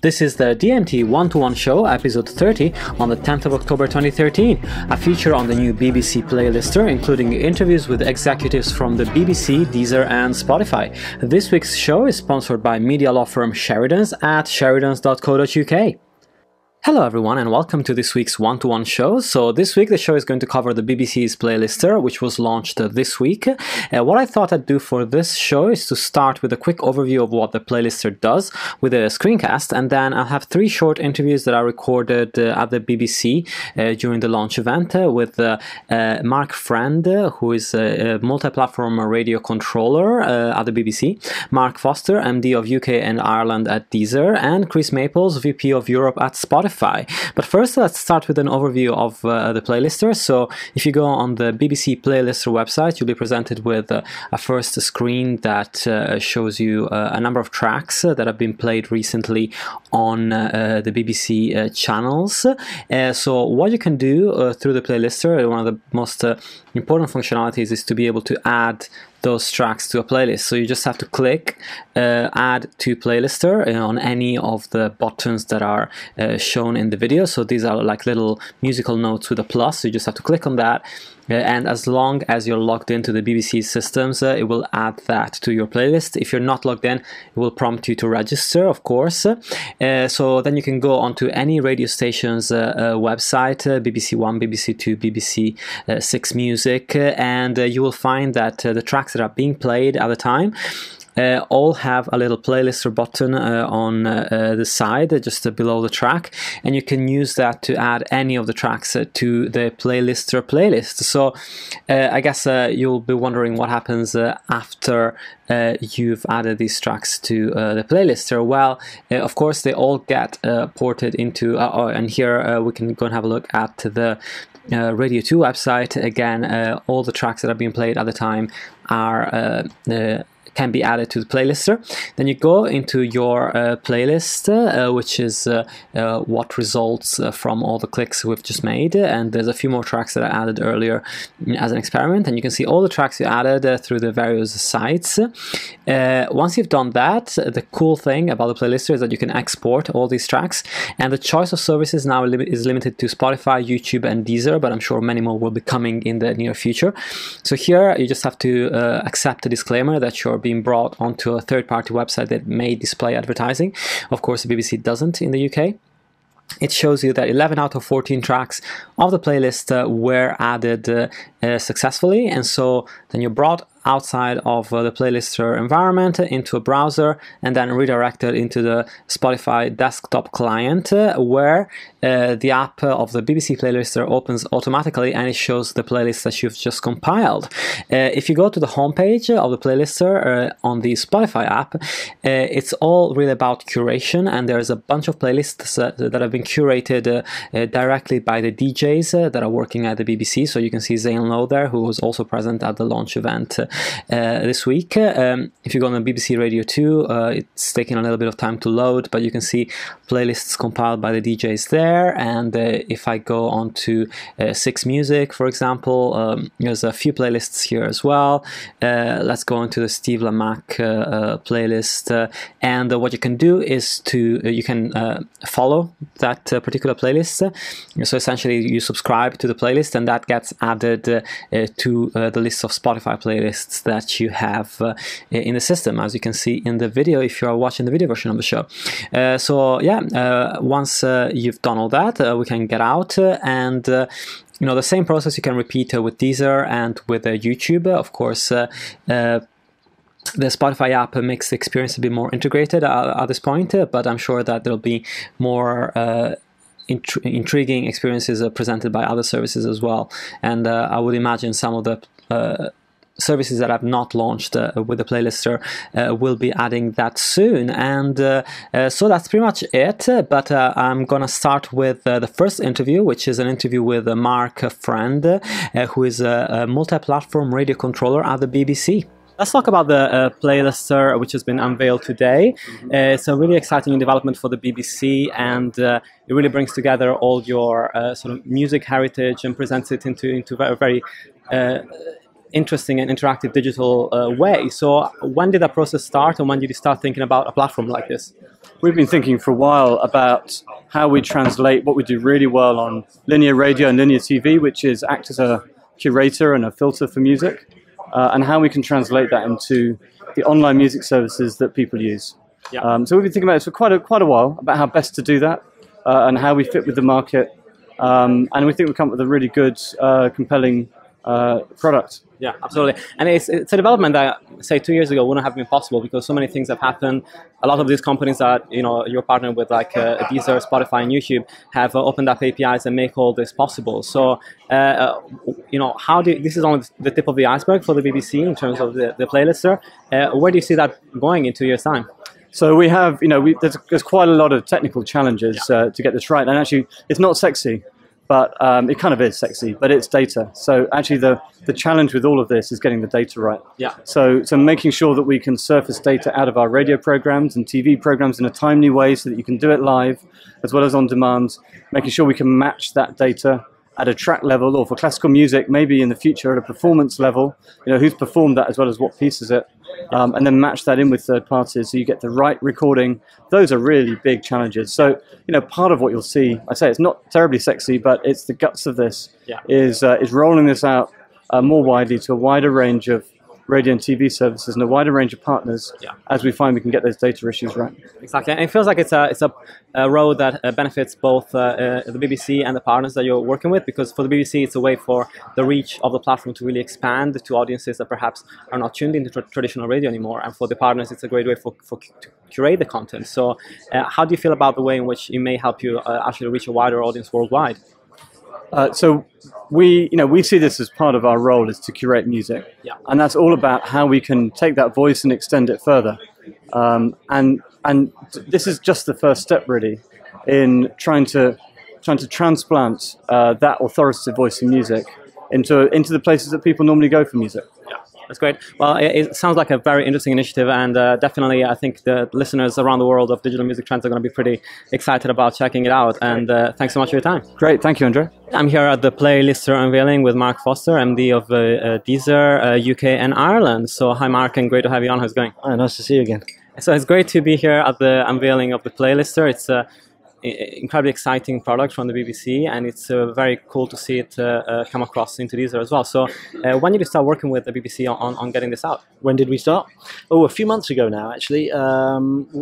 This is the DMT one-to-one show, episode 30, on the 10th of October 2013, a feature on the new BBC Playlister, including interviews with executives from the BBC, Deezer and Spotify. This week's show is sponsored by media law firm Sheridans at sheridans.co.uk. Hello everyone and welcome to this week's one-to-one show. So this week the show is going to cover the BBC's Playlister, which was launched this week. What I thought I'd do for this show is to start with a quick overview of what the Playlister does with a screencast, and then I'll have three short interviews that I recorded at the BBC during the launch event with Mark Friend, who is a multi-platform radio controller at the BBC, Mark Foster, MD of UK and Ireland at Deezer, and Chris Maples, VP of Europe at Spotify. But first, let's start with an overview of the Playlister. So if you go on the BBC Playlister website, you'll be presented with a first screen that shows you a number of tracks that have been played recently on the BBC channels. So what you can do through the Playlister, one of the most important functionalities is to be able to add those tracks to a playlist. So you just have to click add to playlister on any of the buttons that are shown in the video. So these are like little musical notes with a plus, so you just have to click on that, and as long as you're logged into the BBC systems, it will add that to your playlist. If you're not logged in, it will prompt you to register, of course. So then you can go onto any radio station's website, BBC One, BBC Two, BBC Six Music, and you will find that the tracks that are being played at the time all have a little playlister button on the side, just below the track, and you can use that to add any of the tracks to the playlister playlist. So I guess you'll be wondering what happens after you've added these tracks to the playlister. Well, of course, they all get ported into, and here we can go and have a look at the Radio 2 website. Again, all the tracks that have been played at the time are can be added to the playlister. Then you go into your playlist, which is what results from all the clicks we've just made, and there's a few more tracks that I added earlier as an experiment, and you can see all the tracks you added through the various sites. Once you've done that, the cool thing about the playlister is that you can export all these tracks, and the choice of services now is limited to Spotify, YouTube and Deezer, but I'm sure many more will be coming in the near future. So here you just have to accept the disclaimer that you're being brought onto a third-party website that may display advertising. Of course, the BBC doesn't in the UK. It shows you that 11 out of 14 tracks of the playlist were added successfully, and so then you're brought outside of the playlister environment into a browser and then redirected into the Spotify desktop client, where the app of the BBC Playlister opens automatically and it shows the playlist that you've just compiled. If you go to the homepage of the playlister on the Spotify app, it's all really about curation, and there's a bunch of playlists that have been curated directly by the DJs that are working at the BBC. So you can see Zane Lowe there, who was also present at the launch event this week. If you go on BBC Radio 2, it's taking a little bit of time to load, but you can see playlists compiled by the DJs there. And if I go on to Six Music, for example, there's a few playlists here as well. Let's go on to the Steve Lamaque playlist. And what you can do is to you can follow that particular playlist. So essentially you subscribe to the playlist and that gets added to the list of Spotify playlists that you have in the system, as you can see in the video if you are watching the video version of the show. So yeah, once you've done all that, we can get out, and you know, the same process you can repeat with Deezer and with YouTube. Of course, the Spotify app makes the experience a bit more integrated at this point, but I'm sure that there'll be more intriguing experiences presented by other services as well, and I would imagine some of the services that I've not launched with the playlister will be adding that soon. And so that's pretty much it, but I'm gonna start with the first interview, which is an interview with Mark Friend, who is a multi-platform radio controller at the BBC. Let's talk about the playlister, which has been unveiled today. It's a really exciting development for the BBC, and it really brings together all your sort of music heritage and presents it into very interesting and interactive digital way. So when did that process start, and when did you start thinking about a platform like this? we've been thinking for a while about how we translate what we do really well on linear radio and linear TV, which is act as a curator and a filter for music, and how we can translate that into the online music services that people use. Yeah. So we've been thinking about this for quite a while, about how best to do that and how we fit with the market. And we think we've come up with a really good, compelling product. Yeah, absolutely. And it's a development that, say, 2 years ago wouldn't have been possible because so many things have happened. A lot of these companies that, you know, you're partnered with, like Deezer, Spotify, and YouTube, have opened up APIs and make all this possible. So, you know, this is only the tip of the iceberg for the BBC in terms of the playlister. Where do you see that going in 2 years' time? So we have, you know, there's quite a lot of technical challenges to get this right. And actually, it's not sexy, but it kind of is sexy, but it's data. So actually, the challenge with all of this is getting the data right. Yeah. So making sure that we can surface data out of our radio programs and TV programs in a timely way so that you can do it live as well as on demand, making sure we can match that data at a track level, or for classical music, maybe in the future at a performance level, you know, who's performed that as well as what piece is it, and then match that in with third parties so you get the right recording. Those are really big challenges. So, you know, part of what you'll see, I say it's not terribly sexy, but it's the guts of this, is rolling this out more widely to a wider range of radio and TV services and a wider range of partners as we find we can get those data issues right. Exactly, and it feels like it's a road that benefits both the BBC and the partners that you're working with, because for the BBC it's a way for the reach of the platform to really expand to audiences that perhaps are not tuned into traditional radio anymore, and for the partners it's a great way to curate the content. So how do you feel about the way in which it may help you actually reach a wider audience worldwide? So we see this as part of our role is to curate music, and that's all about how we can take that voice and extend it further. And this is just the first step, really, in trying to transplant that authoritative voice in music into the places that people normally go for music. Yeah. That's great. Well, it sounds like a very interesting initiative, and definitely I think the listeners around the world of Digital Music Trends are going to be pretty excited about checking it out, and thanks so much for your time. Great. Thank you, Andrew. I'm here at the Playlister unveiling with Mark Foster, MD of Deezer, UK and Ireland. So hi, Mark, and great to have you on. How's it going? Hi, nice to see you again. So it's great to be here at the unveiling of the Playlister. It's incredibly exciting product from the BBC, and it's very cool to see it come across into Deezer as well. So when did you start working with the BBC on getting this out? When did we start? Oh, a few months ago now, actually.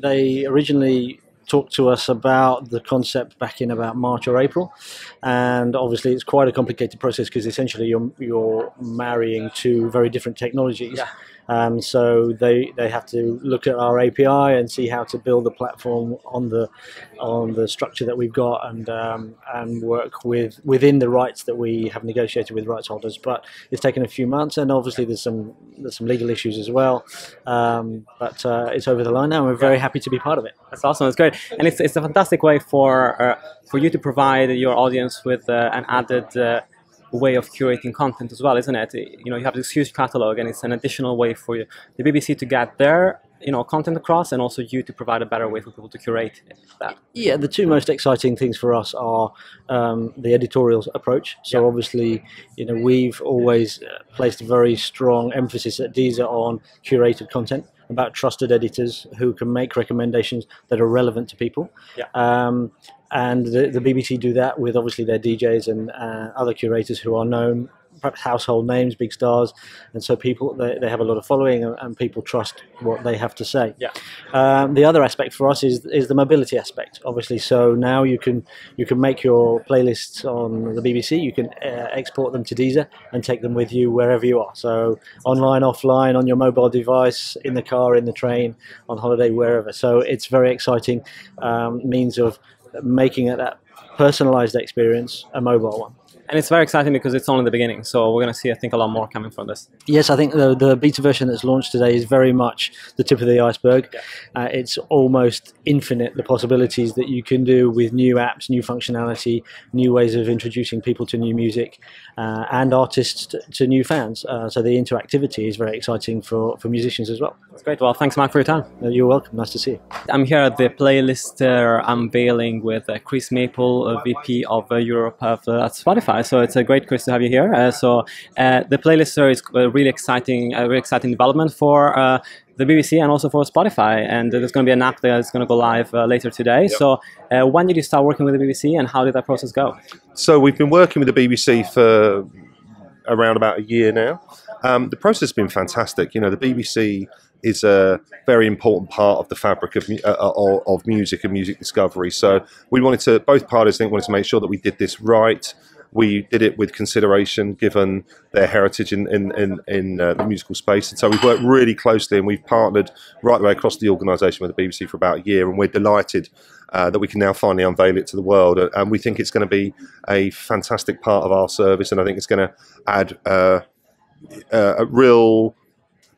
They originally talked to us about the concept back in about March or April, and obviously it's quite a complicated process because essentially you're marrying two very different technologies. Yeah. So they have to look at our API and see how to build a platform on the structure that we've got, and work within the rights that we have negotiated with rights holders. But it's taken a few months, and obviously there's some legal issues as well. But it's over the line now, and we're very happy to be part of it. That's awesome. That's great, and it's a fantastic way for you to provide your audience with an added way of curating content as well, isn't it? You know, you have this huge catalogue, and it's an additional way for you, the BBC, to get their content across, and also you to provide a better way for people to curate that. Yeah, the two most exciting things for us are the editorial approach. So obviously, we've always placed very strong emphasis at Deezer on curated content, about trusted editors who can make recommendations that are relevant to people. Yeah. And the BBC do that with obviously their DJs and other curators who are known, perhaps household names, big stars, and so people, they have a lot of following, and people trust what they have to say. Yeah. The other aspect for us is the mobility aspect, obviously. So now you can make your playlists on the BBC, you can export them to Deezer and take them with you wherever you are. So online, offline, on your mobile device, in the car, in the train, on holiday, wherever. So it's very exciting means of making that personalized experience a mobile one. And it's very exciting because it's only the beginning. So we're going to see, I think, a lot more coming from this. Yes, I think the beta version that's launched today is very much the tip of the iceberg. Yeah. It's almost infinite, the possibilities that you can do with new apps, new functionality, new ways of introducing people to new music, and artists to new fans. So the interactivity is very exciting for musicians as well. That's great. Well, thanks, Mark, for your time. You're welcome. Nice to see you. I'm here at the Playlister unveiling with Chris Maples, VP of Europe at Spotify. So it's a great, Chris, to have you here. The Playlister is a really exciting development for the BBC and also for Spotify. And there's going to be an app that's going to go live later today. Yep. So when did you start working with the BBC and how did that process go? So we've been working with the BBC for around about a year now. The process has been fantastic. You know, the BBC is a very important part of the fabric of music and music discovery. So we wanted to, both parties I think wanted to make sure that we did this right. We did it with consideration given their heritage in the musical space. And so we've worked really closely and we've partnered right the way across the organisation with the BBC for about a year. And we're delighted that we can now finally unveil it to the world. And we think it's going to be a fantastic part of our service. And I think it's going to add a real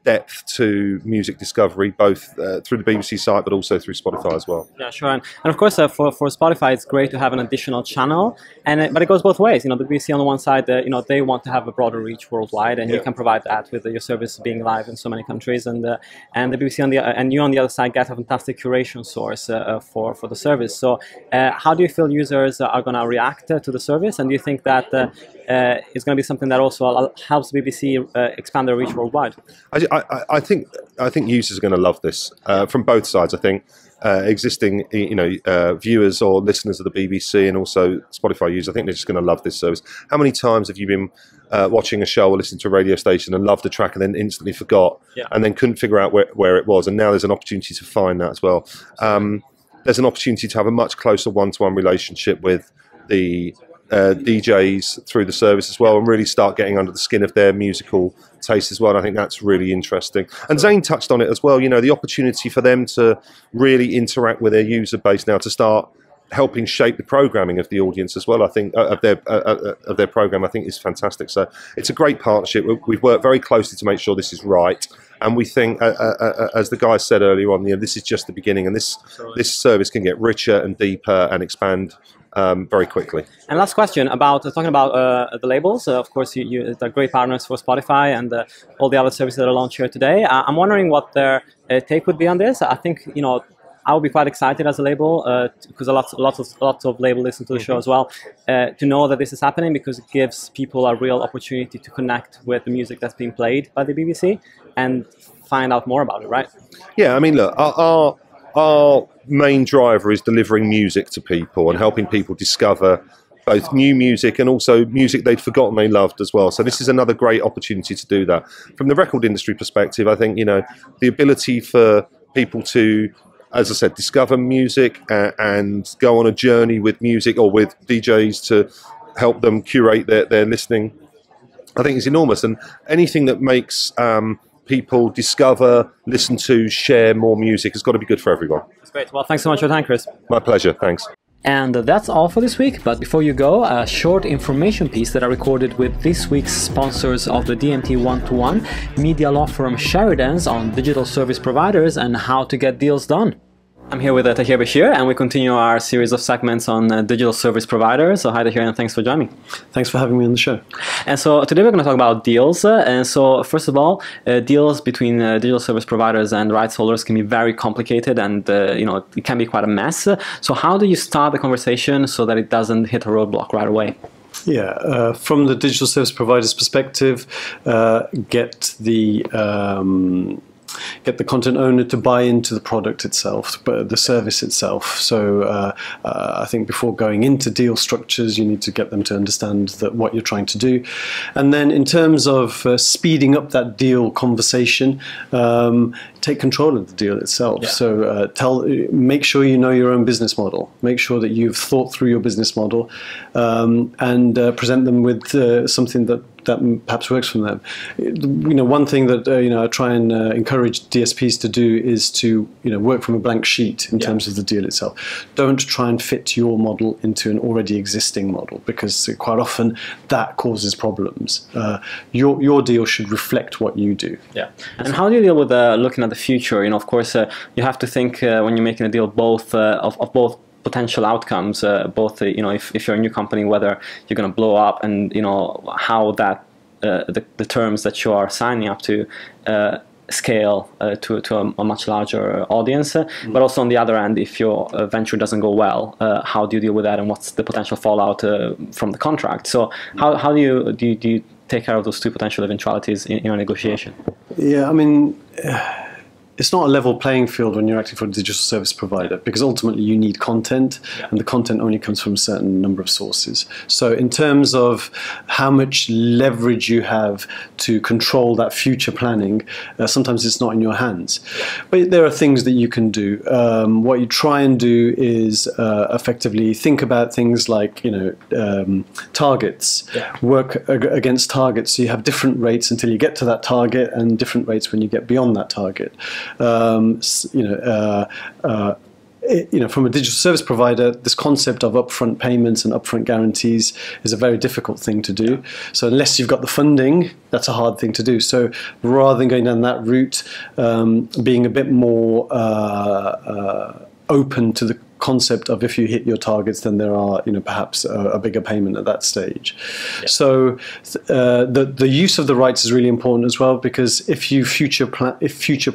depth to music discovery, both through the BBC site but also through Spotify as well. Yeah, sure. And of course for Spotify it's great to have an additional channel, and but it goes both ways. You know, the BBC on the one side, you know, they want to have a broader reach worldwide, and you can provide that with your service being live in so many countries, and the BBC on the and you on the other side get a fantastic curation source for the service. So how do you feel users are going to react to the service, and do you think that it's going to be something that also helps BBC expand their reach worldwide? I think users are going to love this from both sides. I think existing, you know, viewers or listeners of the BBC and also Spotify users, I think they're just going to love this service. How many times have you been watching a show or listening to a radio station and loved a track and then instantly forgot and then couldn't figure out where it was? And now there's an opportunity to find that as well. There's an opportunity to have a much closer one-to-one relationship with the DJs through the service as well, and really start getting under the skin of their musical taste as well. And I think that's really interesting. And Zane touched on it as well, you know, the opportunity for them to really interact with their user base now, to start helping shape the programming of the audience as well. I think of their program, I think is fantastic. So it's a great partnership. We've worked very closely to make sure this is right, and we think, as the guy said earlier on, you know, this is just the beginning, and this service can get richer and deeper and expand very quickly. And last question about talking about the labels. Of course, they're great partners for Spotify and all the other services that are launched here today. I'm wondering what their take would be on this. I think, you know, I would be quite excited as a label because lots of labels listen to the show as well, to know that this is happening, because it gives people a real opportunity to connect with the music that's being played by the BBC and find out more about it, right? Yeah, I mean, look, our main driver is delivering music to people and helping people discover both new music and also music they'd forgotten they loved as well. So this is another great opportunity to do that. From the record industry perspective, I think, you know, the ability for people to, as I said, discover music and go on a journey with music or with DJs to help them curate their listening, I think is enormous. And anything that makes people discover, listen to, share more music has got to be good for everyone. That's great. Well, thanks so much for your time, Chris. My pleasure. Thanks. And that's all for this week, but before you go, a short information piece that I recorded with this week's sponsors of the DMT one-to-one, media law firm Sheridans, on digital service providers and how to get deals done. I'm here with Tahir Bashir, and we continue our series of segments on digital service providers. So hi Tahir, and thanks for joining me. Thanks for having me on the show. And so today we're going to talk about deals. And so first of all, deals between digital service providers and rights holders can be very complicated, and you know, it can be quite a mess. So how do you start the conversation so that it doesn't hit a roadblock right away? Yeah, from the digital service provider's perspective, get the content owner to buy into the product itself, but the service itself. So I think before going into deal structures, you need to get them to understand that what you're trying to do. And then in terms of speeding up that deal conversation, take control of the deal itself. Yeah. So make sure you know your own business model. Make sure that you've thought through your business model, and present them with something that perhaps works for them. You know, one thing that you know, I try and encourage DSPs to do is to, you know, work from a blank sheet in terms of the deal itself. Don't try and fit your model into an already existing model, because quite often that causes problems. Your deal should reflect what you do. Yeah. And how do you deal with looking at the future? You know, of course, you have to think when you're making a deal both of both potential outcomes, both, you know, if you're a new company, whether you're going to blow up, and, you know, how that the terms that you are signing up to scale to a much larger audience, but also on the other end, if your venture doesn't go well, how do you deal with that, and what's the potential fallout from the contract? So how do you take care of those two potential eventualities in a negotiation? Yeah, I mean, it's not a level playing field when you're acting for a digital service provider, because ultimately you need content, and the content only comes from a certain number of sources. So in terms of how much leverage you have to control that future planning, sometimes it's not in your hands. But there are things that you can do. What you try and do is effectively think about things like, you know, targets, work against targets. So you have different rates until you get to that target and different rates when you get beyond that target. From a digital service provider, this concept of upfront payments and upfront guarantees is a very difficult thing to do. So unless you've got the funding, that's a hard thing to do. So rather than going down that route, being a bit more open to the concept of if you hit your targets, then there are, you know, perhaps a bigger payment at that stage. So the use of the rights is really important as well, because if you future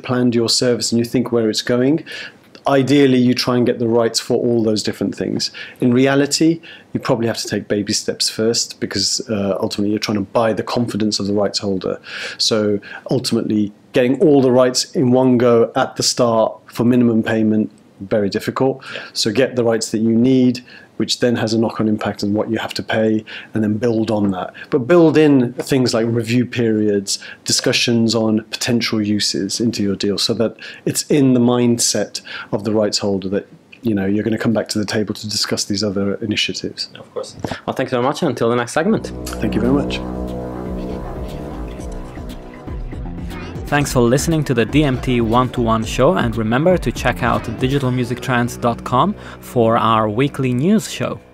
planned your service and you think where it's going, ideally you try and get the rights for all those different things. In reality, you probably have to take baby steps first, because ultimately you're trying to buy the confidence of the rights holder. So ultimately getting all the rights in one go at the start for minimum payment, very difficult. So get the rights that you need, which then has a knock-on impact on what you have to pay, and then build on that. But build in things like review periods, discussions on potential uses into your deal, so that it's in the mindset of the rights holder that, you know, you're going to come back to the table to discuss these other initiatives. Of course. Well, thank you very much, and until the next segment. Thank you very much. Thanks for listening to the DMT one-to-one show, and remember to check out digitalmusictrends.com for our weekly news show.